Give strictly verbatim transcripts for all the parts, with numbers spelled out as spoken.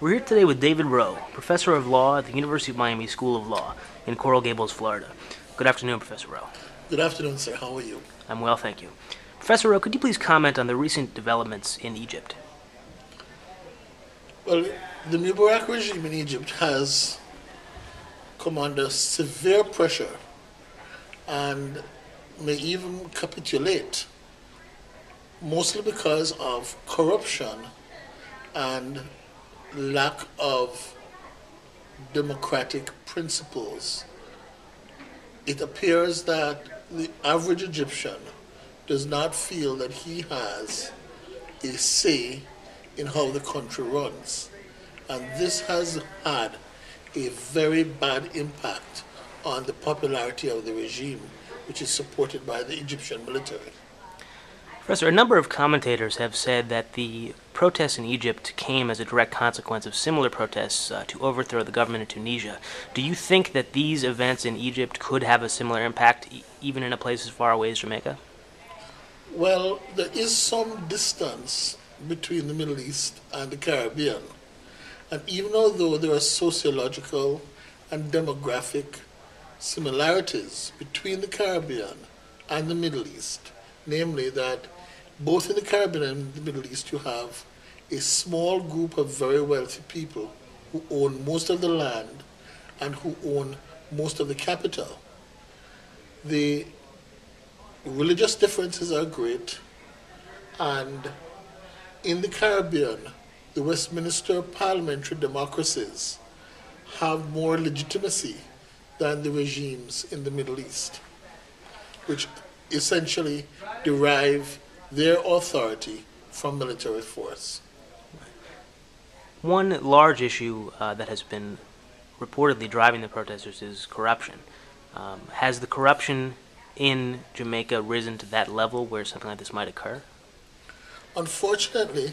We're here today with David Rowe, Professor of Law at the University of Miami School of Law in Coral Gables, Florida. Good afternoon, Professor Rowe. Good afternoon, sir. How are you? I'm well, thank you. Professor Rowe, could you please comment on the recent developments in Egypt? Well, the Mubarak regime in Egypt has come under severe pressure and may even capitulate, mostly because of corruption and lack of democratic principles. It appears that the average Egyptian does not feel that he has a say in how the country runs. And this has had a very bad impact on the popularity of the regime, which is supported by the Egyptian military. Professor, a number of commentators have said that the protests in Egypt came as a direct consequence of similar protests uh, to overthrow the government in Tunisia. Do you think that these events in Egypt could have a similar impact, e even in a place as far away as Jamaica? Well, there is some distance between the Middle East and the Caribbean. And even although there are sociological and demographic similarities between the Caribbean and the Middle East, namely that both in the Caribbean and the Middle East, you have a small group of very wealthy people who own most of the land and who own most of the capital. The religious differences are great, and in the Caribbean, the Westminster parliamentary democracies have more legitimacy than the regimes in the Middle East, which essentially derive their authority from military force. One large issue uh, that has been reportedly driving the protesters is corruption. Um, has the corruption in Jamaica risen to that level where something like this might occur? Unfortunately,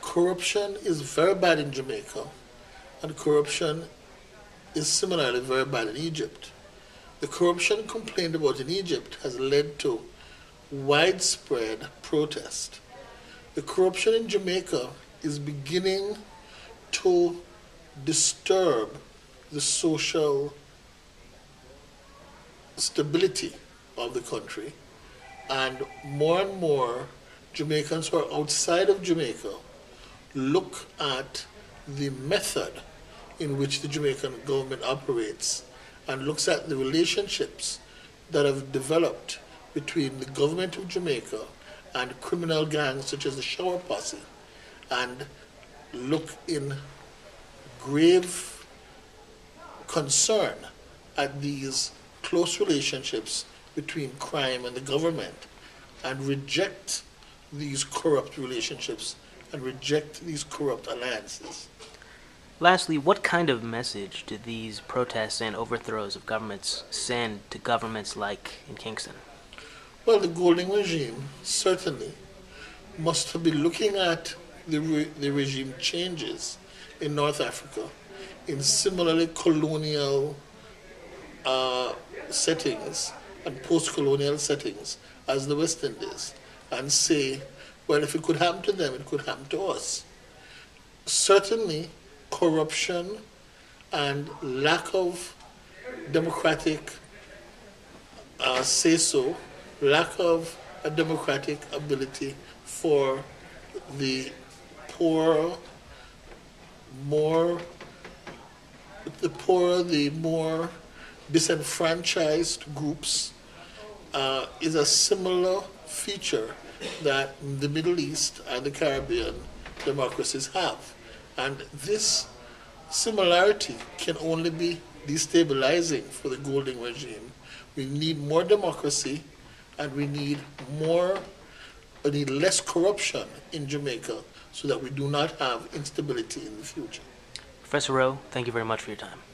corruption is very bad in Jamaica, and corruption is similarly very bad in Egypt. The corruption complained about in Egypt has led to widespread protest. The corruption in Jamaica is beginning to disturb the social stability of the country, and more and more Jamaicans who are outside of Jamaica look at the method in which the Jamaican government operates and looks at the relationships that have developed between the government of Jamaica and criminal gangs such as the Shower Posse, and look in grave concern at these close relationships between crime and the government, and reject these corrupt relationships and reject these corrupt alliances. Lastly, what kind of message did these protests and overthrows of governments send to governments like in Kingston? Well, the Golding regime certainly must be looking at the, re the regime changes in North Africa in similarly colonial uh, settings and post-colonial settings as the West Indies, and say, well, if it could happen to them, it could happen to us. Certainly, corruption and lack of democratic uh, say-so, lack of a democratic ability for the poorer, more, the poorer, the more disenfranchised groups uh, is a similar feature that the Middle East and the Caribbean democracies have. And this similarity can only be destabilizing for the Golding regime. We need more democracy, and we need more, we need less corruption in Jamaica so that we do not have instability in the future. Professor Rowe, thank you very much for your time.